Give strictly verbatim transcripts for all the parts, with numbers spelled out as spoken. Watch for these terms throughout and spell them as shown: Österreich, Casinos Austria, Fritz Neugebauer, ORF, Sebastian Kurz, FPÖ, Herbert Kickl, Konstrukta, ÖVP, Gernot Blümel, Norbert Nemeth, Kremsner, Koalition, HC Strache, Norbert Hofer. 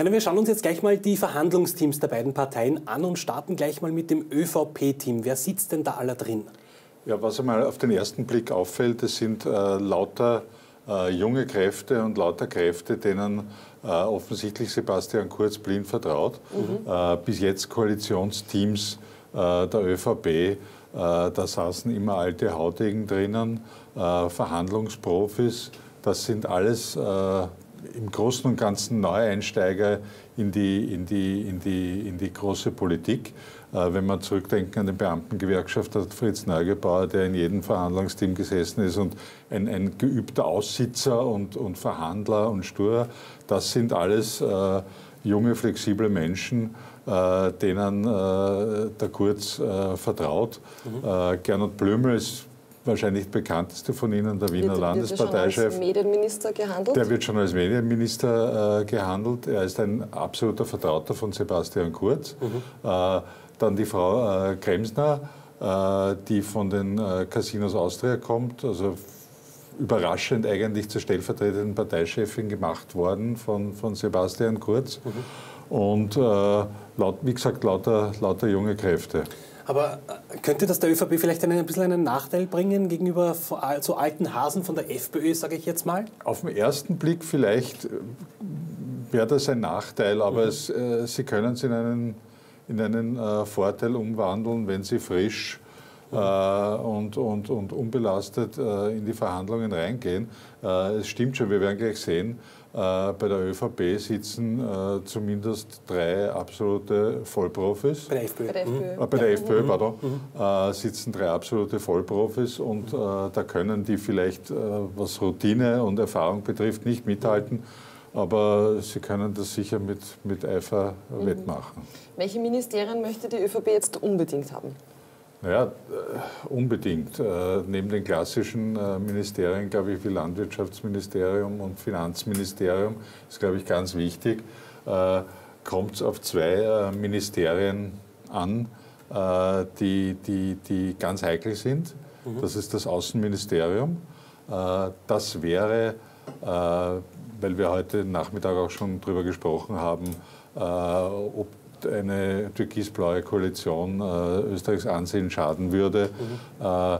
Nein, wir schauen uns jetzt gleich mal die Verhandlungsteams der beiden Parteien an und starten gleich mal mit dem ÖVP-Team. Wer sitzt denn da alle drin? Ja, was einmal auf den ersten Blick auffällt, das sind äh, lauter äh, junge Kräfte und lauter Kräfte, denen äh, offensiblicht Sebastian Kurz blind vertraut. Mhm. Äh, bis jetzt Koalitionsteams äh, der ÖVP, äh, da saßen immer alte Haudegen drinnen, äh, Verhandlungsprofis, das sind alles... Äh, im Großen und Ganzen Neueinsteiger in die, in die, in die, in die große Politik. Äh, wenn man zurückdenken an den Beamtengewerkschafter Fritz Neugebauer, der in jedem Verhandlungsteam gesessen ist und ein, ein geübter Aussitzer und, und Verhandler und Stur, das sind alles äh, junge, flexible Menschen, äh, denen äh, der Kurz äh, vertraut. Mhm. Äh, Gernot Blümel ist wahrscheinlich bekannteste von Ihnen, der Wiener wird, Landesparteichef. Wird der, schon als Medienminister gehandelt? Der wird schon als Medienminister äh, gehandelt. Er ist ein absoluter Vertrauter von Sebastian Kurz. Mhm. Äh, dann die Frau äh, Kremsner, äh, die von den äh, Casinos Austria kommt, also überraschend eigentlich zur stellvertretenden Parteichefin gemacht worden von, von Sebastian Kurz. Mhm. Und äh, laut, wie gesagt, lauter, lauter junge Kräfte. Aber könnte das der ÖVP vielleicht einen, ein bisschen einen Nachteil bringen gegenüber so alten Hasen von der FPÖ, sage ich jetzt mal? Auf den ersten Blick vielleicht wäre das ein Nachteil, aber mhm. es, äh, Sie können es in einen, in einen äh, Vorteil umwandeln, wenn Sie frisch mhm. äh, und, und, und unbelastet äh, in die Verhandlungen reingehen. Äh, es stimmt schon, wir werden gleich sehen, äh, bei der ÖVP sitzen äh, zumindest drei absolute Vollprofis. Bei der FPÖ. Bei der FPÖ, äh, bei der FPÖ pardon. Mhm. Äh, sitzen drei absolute Vollprofis und äh, da können die vielleicht, äh, was Routine und Erfahrung betrifft, nicht mithalten. Aber Sie können das sicher mit, mit Eifer mhm. wettmachen. Welche Ministerien möchte die ÖVP jetzt unbedingt haben? Naja, unbedingt. Äh, neben den klassischen äh, Ministerien, glaube ich, wie Landwirtschaftsministerium und Finanzministerium, ist, glaube ich, ganz wichtig, äh, kommt es auf zwei äh, Ministerien an, äh, die, die, die ganz heikel sind. Mhm. Das ist das Außenministerium. Äh, das wäre, äh, weil wir heute Nachmittag auch schon darüber gesprochen haben, äh, ob eine türkisblaue Koalition äh, Österreichs Ansehen schaden würde. Mhm. Äh,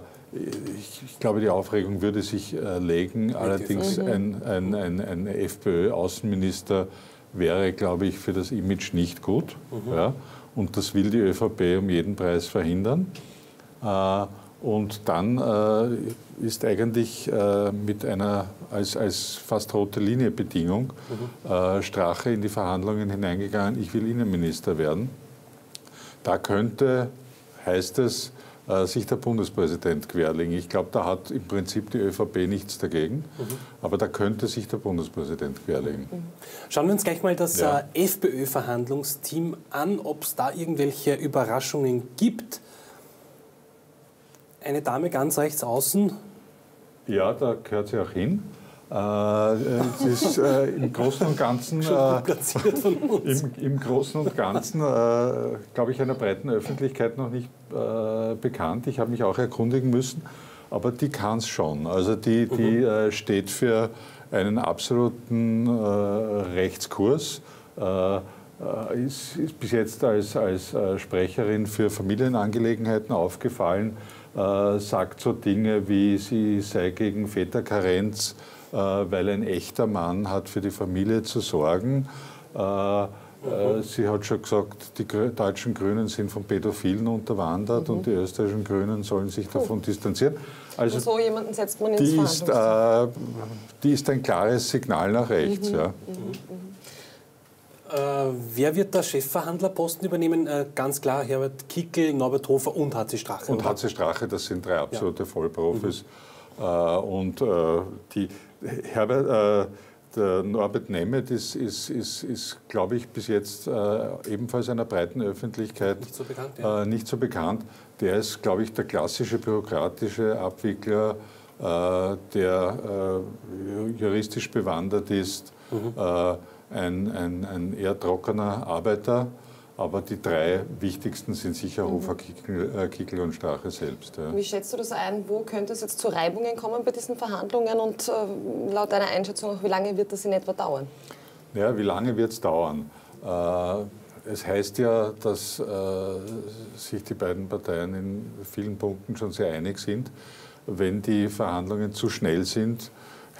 ich, ich glaube, die Aufregung würde sich äh, legen. Allerdings ein, ein, ein, ein FPÖ-Außenminister wäre, glaube ich, für das Image nicht gut. Mhm. Ja? Und das will die ÖVP um jeden Preis verhindern. Äh, und dann äh, ist eigentlich äh, mit einer als, als fast rote Linie Bedingung mhm. äh, Strache in die Verhandlungen hineingegangen, ich will Innenminister werden. Da könnte, heißt es, äh, sich der Bundespräsident querlegen. Ich glaube, da hat im Prinzip die ÖVP nichts dagegen, mhm. aber da könnte sich der Bundespräsident querlegen. Mhm. Schauen wir uns gleich mal das ja. äh, FPÖ-Verhandlungsteam an, ob es da irgendwelche Überraschungen gibt. Eine Dame ganz rechts außen. Ja, da gehört sie auch hin. Äh, es ist äh, im Großen und Ganzen, äh, im, im Großen und Ganzen, äh, glaube ich, einer breiten Öffentlichkeit noch nicht äh, bekannt. Ich habe mich auch erkundigen müssen, aber die kann es schon. Also die, die mhm. äh, steht für einen absoluten äh, Rechtskurs. Äh, Ist, ist bis jetzt als, als äh, Sprecherin für Familienangelegenheiten aufgefallen, äh, sagt so Dinge wie, sie sei gegen Väterkarenz, äh, weil ein echter Mann hat für die Familie zu sorgen. Äh, mhm. äh, sie hat schon gesagt, die Gr- deutschen Grünen sind von Pädophilen unterwandert mhm. und die österreichischen Grünen sollen sich cool. davon distanzieren. Also und so jemanden setzt man ins Verhandlungsteam. Äh, die ist ein klares Signal nach rechts. Mhm. Ja. Mhm. Äh, wer wird der Chefverhandlerposten übernehmen? Äh, ganz klar Herbert Kickl, Norbert Hofer und H C Strache. Und H C Strache, das sind drei absolute ja. Vollprofis. Mhm. Äh, und äh, die Herbert, äh, der Norbert Nemeth ist, ist, ist, ist glaube ich, bis jetzt äh, ebenfalls einer breiten Öffentlichkeit nicht so bekannt. Ja. Äh, nicht so bekannt. Der ist, glaube ich, der klassische bürokratische Abwickler, äh, der äh, juristisch bewandert ist. Mhm. Äh, Ein, ein, ein eher trockener Arbeiter, aber die drei wichtigsten sind sicher mhm. Hofer, Kickl, äh, Kickl und Strache selbst. Ja. Wie schätzt du das ein? Wo könnte es jetzt zu Reibungen kommen bei diesen Verhandlungen und äh, laut deiner Einschätzung, wie lange wird das in etwa dauern? Ja, wie lange wird es dauern? Äh, es heißt ja, dass äh, sich die beiden Parteien in vielen Punkten schon sehr einig sind. Wenn die Verhandlungen zu schnell sind,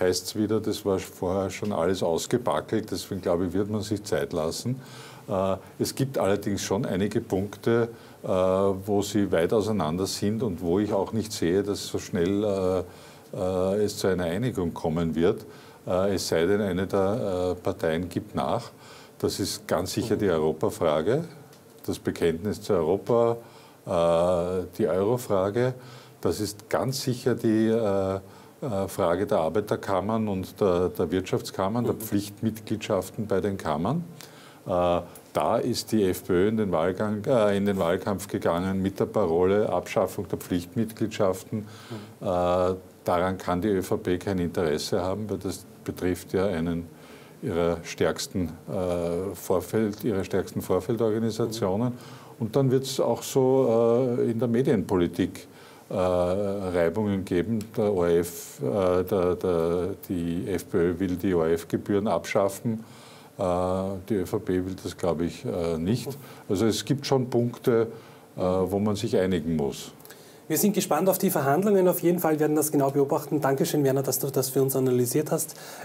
heißt es wieder, das war vorher schon alles ausgepackelt. Deswegen, glaube ich, wird man sich Zeit lassen. Äh, es gibt allerdings schon einige Punkte, äh, wo sie weit auseinander sind und wo ich auch nicht sehe, dass so schnell äh, äh, es zu einer Einigung kommen wird. Es sei denn, eine der Parteien gibt nach. Das ist ganz sicher die Europafrage, das Bekenntnis zu Europa, die Eurofrage. Das ist ganz sicher die Frage der Arbeiterkammern und der Wirtschaftskammern, der Pflichtmitgliedschaften bei den Kammern. Da ist die FPÖ in den Wahlgang, äh, in den Wahlkampf gegangen mit der Parole Abschaffung der Pflichtmitgliedschaften. Daran kann die ÖVP kein Interesse haben, weil das betrifft ja einen ihrer stärksten, äh, Vorfeld, ihrer stärksten Vorfeldorganisationen. Und dann wird es auch so äh, in der Medienpolitik äh, Reibungen geben. Der O R F, äh, der, der, die FPÖ will die O R F-Gebühren abschaffen. Äh, die ÖVP will das, glaube ich, äh, nicht. Also es gibt schon Punkte, äh, wo man sich einigen muss. Wir sind gespannt auf die Verhandlungen. Auf jeden Fall werden das genau beobachten. Dankeschön, Werner, dass du das für uns analysiert hast.